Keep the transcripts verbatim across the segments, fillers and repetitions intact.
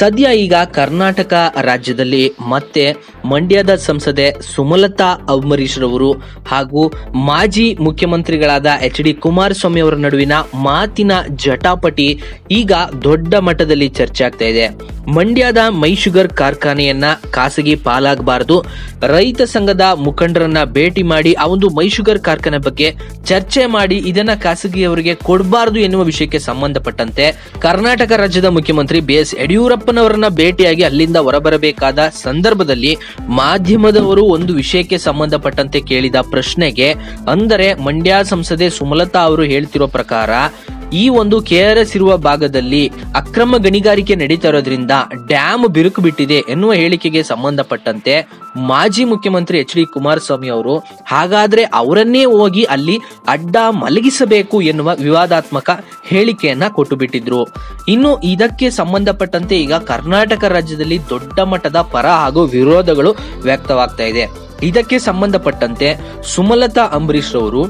ಸದ್ಯ ಈಗ ಕರ್ನಾಟಕ ರಾಜ್ಯದಲ್ಲಿ ಮತ್ತೆ ಮಂಡ್ಯದ ಸಂಸದೆ ಸುಮಲತಾ ಅಂಬರೀಶ್ ರವರು ಹಾಗೂ ಮಾಜಿ ಮುಖ್ಯಮಂತ್ರಿಗಳಾದ ಎಚ್ ಡಿ ಕುಮಾರಸ್ವಾಮಿ ಅವರ ನಡುವಿನ ಮಾತಿನ ಜಟಾಪಟಿ ಈಗ ದೊಡ್ಡ ಮಟ್ಟದಲ್ಲಿ ಚರ್ಚೆ ಆಗ್ತಾ ಇದೆ. ಮಂಡ್ಯದ ಮೈಶುಗರ್ ಕಾರ್ಖಾನೆಯನ್ನ ಖಾಸಗಿ ಪಾಲಾಗಬಾರದು, ರೈತ ಸಂಘದ ಮುಖಂಡರನ್ನ ಭೇಟಿ ಮಾಡಿ ಆ ಒಂದು ಮೈಶುಗರ್ ಕಾರ್ಖಾನೆ ಬಗ್ಗೆ ಚರ್ಚೆ ಮಾಡಿ ಇದನ್ನ ಖಾಸಗಿಯವರಿಗೆ ಕೊಡಬಾರದು ಎನ್ನುವ ವಿಷಯಕ್ಕೆ ಸಂಬಂಧಪಟ್ಟಂತೆ ಕರ್ನಾಟಕ ರಾಜ್ಯದ ಮುಖ್ಯಮಂತ್ರಿ ಬಿ ಎಸ್ ಯಡಿಯೂರಪ್ಪನವರನ್ನ ಭೇಟಿಯಾಗಿ ಅಲ್ಲಿಂದ ಹೊರಬರಬೇಕಾದ ಸಂದರ್ಭದಲ್ಲಿ ಮಾಧ್ಯಮದವರು ಒಂದು ವಿಷಯಕ್ಕೆ ಸಂಬಂಧಪಟ್ಟಂತೆ ಕೇಳಿದ ಪ್ರಶ್ನೆಗೆ, ಅಂದರೆ ಮಂಡ್ಯ ಸಂಸದೆ ಸುಮಲತಾ ಅವರು ಹೇಳ್ತಿರೋ ಪ್ರಕಾರ ಈ ಒಂದು ಕೆಆರ್ಎಸ್ ಇರುವ ಭಾಗದಲ್ಲಿ ಅಕ್ರಮ ಗಣಿಗಾರಿಕೆ ನಡೀತಾ ಇರೋದ್ರಿಂದ ಡ್ಯಾಮ್ ಬಿರುಕು ಬಿಟ್ಟಿದೆ ಎನ್ನುವ ಹೇಳಿಕೆಗೆ ಸಂಬಂಧಪಟ್ಟಂತೆ ಮಾಜಿ ಮುಖ್ಯಮಂತ್ರಿ ಎಚ್ ಡಿ ಕುಮಾರಸ್ವಾಮಿ ಅವರು ಹಾಗಾದ್ರೆ ಅವರನ್ನೇ ಹೋಗಿ ಅಲ್ಲಿ ಅಡ್ಡ ಮಲಗಿಸಬೇಕು ಎನ್ನುವ ವಿವಾದಾತ್ಮಕ ಹೇಳಿಕೆಯನ್ನ ಕೊಟ್ಟು ಬಿಟ್ಟಿದ್ರು. ಇನ್ನು ಇದಕ್ಕೆ ಸಂಬಂಧಪಟ್ಟಂತೆ ಈಗ ಕರ್ನಾಟಕ ರಾಜ್ಯದಲ್ಲಿ ದೊಡ್ಡ ಮಟ್ಟದ ಪರ ಹಾಗೂ ವಿರೋಧಗಳು ವ್ಯಕ್ತವಾಗ್ತಾ ಇದೆ. ಇದಕ್ಕೆ ಸಂಬಂಧಪಟ್ಟಂತೆ ಸುಮಲತಾ ಅಂಬರೀಶ್ ಅವರು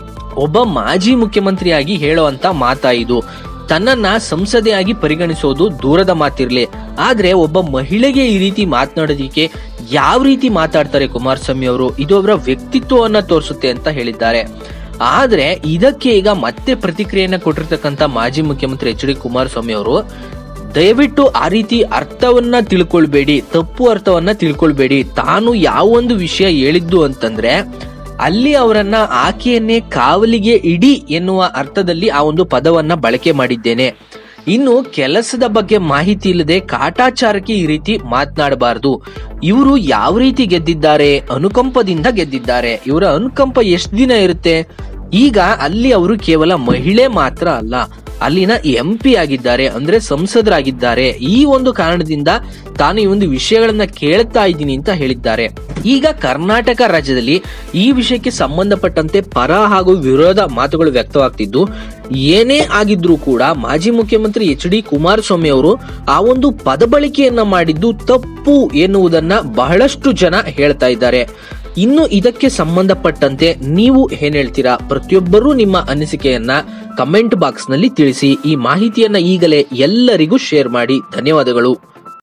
ಒಬ್ಬ ಮಾಜಿ ಮುಖ್ಯಮಂತ್ರಿಯಾಗಿ ಹೇಳುವಂತ ಮಾತಾಯಿದು, ತನ್ನನ್ನ ಸಂಸದೆಯಾಗಿ ಪರಿಗಣಿಸೋದು ದೂರದ ಮಾತಿರ್ಲಿ, ಆದ್ರೆ ಒಬ್ಬ ಮಹಿಳೆಗೆ ಈ ರೀತಿ ಮಾತನಾಡೋದಿಕ್ಕೆ ಯಾವ ರೀತಿ ಮಾತಾಡ್ತಾರೆ ಕುಮಾರಸ್ವಾಮಿ ಅವರು, ಇದು ಅವರ ವ್ಯಕ್ತಿತ್ವವನ್ನ ತೋರಿಸುತ್ತೆ ಅಂತ ಹೇಳಿದ್ದಾರೆ. ಆದ್ರೆ ಇದಕ್ಕೆ ಈಗ ಮತ್ತೆ ಪ್ರತಿಕ್ರಿಯೆಯನ್ನ ಕೊಟ್ಟಿರ್ತಕ್ಕಂಥ ಮಾಜಿ ಮುಖ್ಯಮಂತ್ರಿ ಎಚ್ ಡಿ ಕುಮಾರಸ್ವಾಮಿ ಅವರು, ದಯವಿಟ್ಟು ಆ ರೀತಿ ಅರ್ಥವನ್ನ ತಿಳ್ಕೊಳ್ಬೇಡಿ, ತಪ್ಪು ಅರ್ಥವನ್ನ ತಿಳ್ಕೊಳ್ಬೇಡಿ. ತಾನು ಯಾವೊಂದು ವಿಷಯ ಹೇಳಿದ್ದು ಅಂತಂದ್ರೆ ಅಲ್ಲಿ ಅವರನ್ನ ಆಕೆಯನ್ನೇ ಕಾವಲಿಗೆ ಇಡಿ ಎನ್ನುವ ಅರ್ಥದಲ್ಲಿ ಆ ಒಂದು ಪದವನ್ನ ಬಳಕೆ ಮಾಡಿದ್ದೇನೆ. ಇನ್ನು ಕೆಲಸದ ಬಗ್ಗೆ ಮಾಹಿತಿ ಇಲ್ಲದೆ ಕಾಟಾಚಾರಕ್ಕೆ ಈ ರೀತಿ ಮಾತನಾಡಬಾರದು. ಇವರು ಯಾವ ರೀತಿ ಗೆದ್ದಿದ್ದಾರೆ? ಅನುಕಂಪದಿಂದ ಗೆದ್ದಿದ್ದಾರೆ. ಇವರ ಅನುಕಂಪ ಎಷ್ಟು ದಿನ ಇರುತ್ತೆ? ಈಗ ಅಲ್ಲಿ ಅವರು ಕೇವಲ ಮಹಿಳೆ ಮಾತ್ರ ಅಲ್ಲ, ಅಲ್ಲಿನ ಎಂ ಪಿ ಆಗಿದ್ದಾರೆ, ಅಂದ್ರೆ ಸಂಸದರಾಗಿದ್ದಾರೆ. ಈ ಒಂದು ಕಾರಣದಿಂದ ತಾನು ಈ ಒಂದು ವಿಷಯಗಳನ್ನ ಕೇಳ್ತಾ ಇದ್ದೀನಿ ಅಂತ ಹೇಳಿದ್ದಾರೆ. ಈಗ ಕರ್ನಾಟಕ ರಾಜ್ಯದಲ್ಲಿ ಈ ವಿಷಯಕ್ಕೆ ಸಂಬಂಧಪಟ್ಟಂತೆ ಪರ ಹಾಗೂ ವಿರೋಧ ಮಾತುಗಳು ವ್ಯಕ್ತವಾಗ್ತಿದ್ದು, ಏನೇ ಆಗಿದ್ರೂ ಕೂಡ ಮಾಜಿ ಮುಖ್ಯಮಂತ್ರಿ ಎಚ್ ಡಿ ಕುಮಾರಸ್ವಾಮಿ ಅವರು ಆ ಒಂದು ಪದಬಳಕೆಯನ್ನ ಮಾಡಿದ್ದು ತಪ್ಪು ಎನ್ನುವುದನ್ನ ಬಹಳಷ್ಟು ಜನ ಹೇಳ್ತಾ ಇದ್ದಾರೆ. ಇನ್ನು ಇದಕ್ಕೆ ಸಂಬಂಧಪಟ್ಟಂತೆ ನೀವು ಏನ್ ಹೇಳ್ತೀರಾ? ಪ್ರತಿಯೊಬ್ಬರೂ ನಿಮ್ಮ ಅನಿಸಿಕೆಯನ್ನ ಕಮೆಂಟ್ ಬಾಕ್ಸ್ ನಲ್ಲಿ ತಿಳಿಸಿ. ಈ ಮಾಹಿತಿಯನ್ನ ಈಗಲೇ ಎಲ್ಲರಿಗೂ ಶೇರ್ ಮಾಡಿ. ಧನ್ಯವಾದಗಳು.